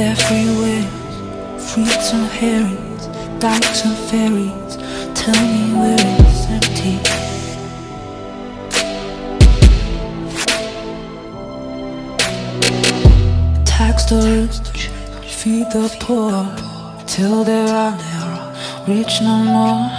Everywhere, fruits and herrings, dykes and fairies. Tell me where it's empty. Tax the rich, feed the poor, till they are rich no more.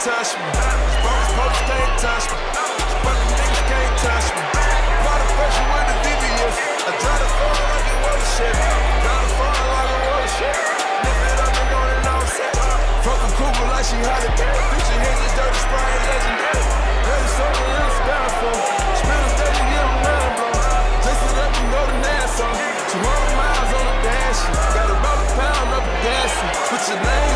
touch me. Folks can't touch me. Fucking niggas can't touch me. Why the fuck you in the VVS? I try to fall like it was shit. Gotta fall like it was shit. Lift it up and on and off set. Fucking Cooper like she had it. Bitch, your hands is dirty, spray legendary. Ready so we don't stand for. Spend a 30 year round, bro. Just it up and go to NASA. 200 miles on the dash. Got a rubber pound up a gas. Put your name.